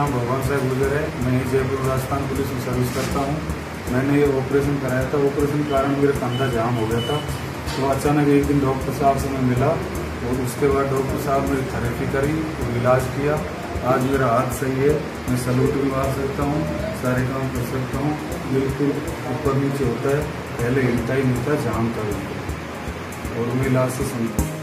नाम भगवान साहब गुजर है। मैं जयपुर राजस्थान पुलिस में सर्विस करता हूँ। मैंने ये ऑपरेशन कराया था। ऑपरेशन के कारण मेरा कंधा जाम हो गया था। तो अचानक एक दिन डॉक्टर साहब से मैं मिला और उसके बाद डॉक्टर साहब मेरी थेरेपी करी और इलाज किया। आज मेरा हाथ सही है, मैं सलूट भी मार सकता हूँ, सारे काम कर सकता हूँ। बिल्कुल ऊपर नीचे होता है, पहले हिलता ही नहीं था, जाम था। और मैं इलाज से समझता हूँ।